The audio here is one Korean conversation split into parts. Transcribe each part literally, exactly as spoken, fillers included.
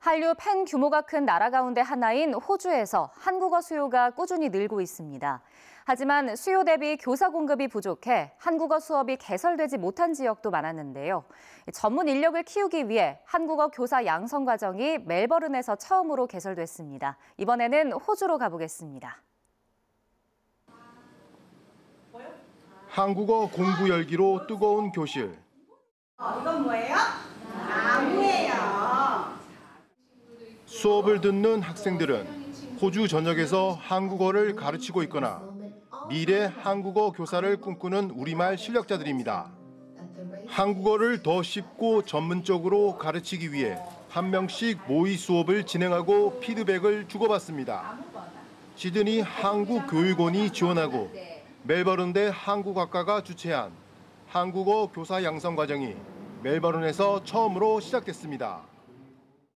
한류 팬 규모가 큰 나라 가운데 하나인 호주에서 한국어 수요가 꾸준히 늘고 있습니다. 하지만 수요 대비 교사 공급이 부족해 한국어 수업이 개설되지 못한 지역도 많았는데요. 전문 인력을 키우기 위해 한국어 교사 양성 과정이 멜버른에서 처음으로 개설됐습니다. 이번에는 호주로 가보겠습니다. 한국어 공부 열기로 뜨거운 교실. 어, 이건 뭐예요? 나무예요. 수업을 듣는 학생들은 호주 전역에서 한국어를 가르치고 있거나 미래 한국어 교사를 꿈꾸는 우리말 실력자들입니다. 한국어를 더 쉽고 전문적으로 가르치기 위해 한 명씩 모의 수업을 진행하고 피드백을 주고받습니다. 시드니 한국교육원이 지원하고 멜버른대 한국학과가 주최한 한국어 교사 양성 과정이 멜버른에서 처음으로 시작됐습니다.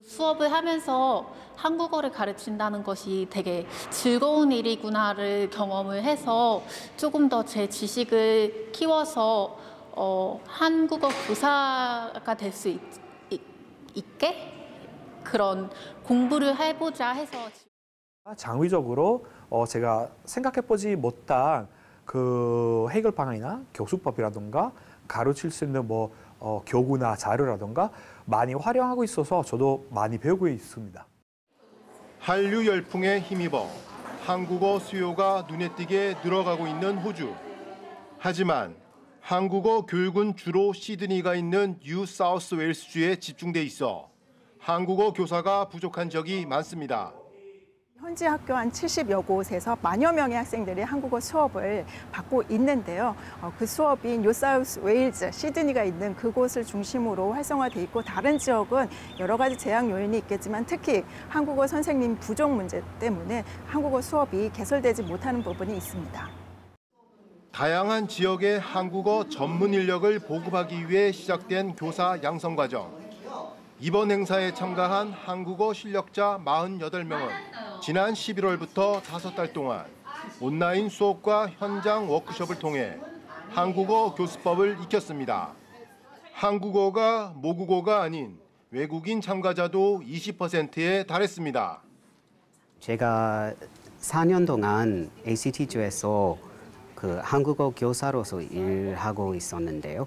수업을 하면서 한국어를 가르친다는 것이 되게 즐거운 일이구나를 경험을 해서 조금 더 제 지식을 키워서 어, 한국어 교사가 될 수 있게 그런 공부를 해보자 해서 장기적으로 어, 제가 생각해보지 못한 그 해결 방안이나 교수법이라든가 가르칠 수 있는 뭐 어, 교구나 자료라든가 많이 활용하고 있어서 저도 많이 배우고 있습니다. 한류 열풍에 힘입어 한국어 수요가 눈에 띄게 늘어가고 있는 호주. 하지만 한국어 교육은 주로 시드니가 있는 뉴 사우스 웨일스 주에 집중돼 있어 한국어 교사가 부족한 적이 많습니다. 현지 학교 한 칠십여 곳에서 만여 명의 학생들이 한국어 수업을 받고 있는데요. 그 수업이 뉴 사우스 웨일즈, 시드니가 있는 그곳을 중심으로 활성화돼 있고 다른 지역은 여러 가지 제약 요인이 있겠지만 특히 한국어 선생님 부족 문제 때문에 한국어 수업이 개설되지 못하는 부분이 있습니다. 다양한 지역의 한국어 전문 인력을 보급하기 위해 시작된 교사 양성 과정. 이번 행사에 참가한 한국어 실력자 사십팔 명은 지난 십일월부터 다섯 달 동안 온라인 수업과 현장 워크숍을 통해 한국어 교수법을 익혔습니다. 한국어가 모국어가 아닌 외국인 참가자도 이십 퍼센트에 달했습니다. 제가 사 년 동안 에이씨티주에서 그 한국어 교사로서 일하고 있었는데요.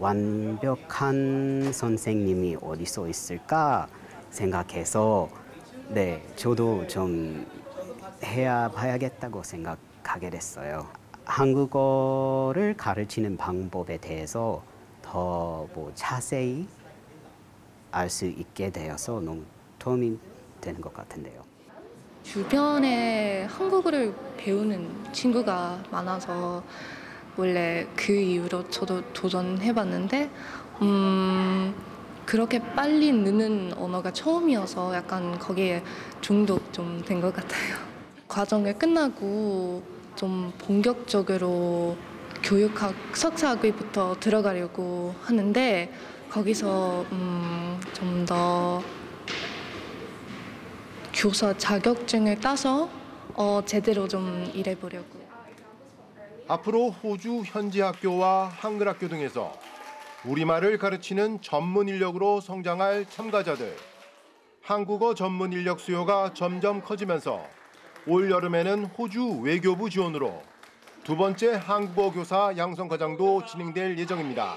완벽한 선생님이 어디서 있을까 생각해서 네, 저도 좀 해야 봐야겠다고 생각하게 됐어요. 한국어를 가르치는 방법에 대해서 더 뭐 자세히 알 수 있게 되어서 너무 도움이 되는 것 같은데요. 주변에 한국어를 배우는 친구가 많아서 원래 그 이후로 저도 도전해봤는데 음... 그렇게 빨리 느는 언어가 처음이어서 약간 거기에 중독 좀 된 것 같아요. 과정이 끝나고 좀 본격적으로 교육학 석사학위부터 들어가려고 하는데 거기서 음, 좀 더 교사 자격증을 따서 어, 제대로 좀 일해보려고. 앞으로 호주 현지 학교와 한글 학교 등에서 우리말을 가르치는 전문 인력으로 성장할 참가자들. 한국어 전문 인력 수요가 점점 커지면서 올 여름에는 호주 외교부 지원으로 두 번째 한국어 교사 양성 과정도 진행될 예정입니다.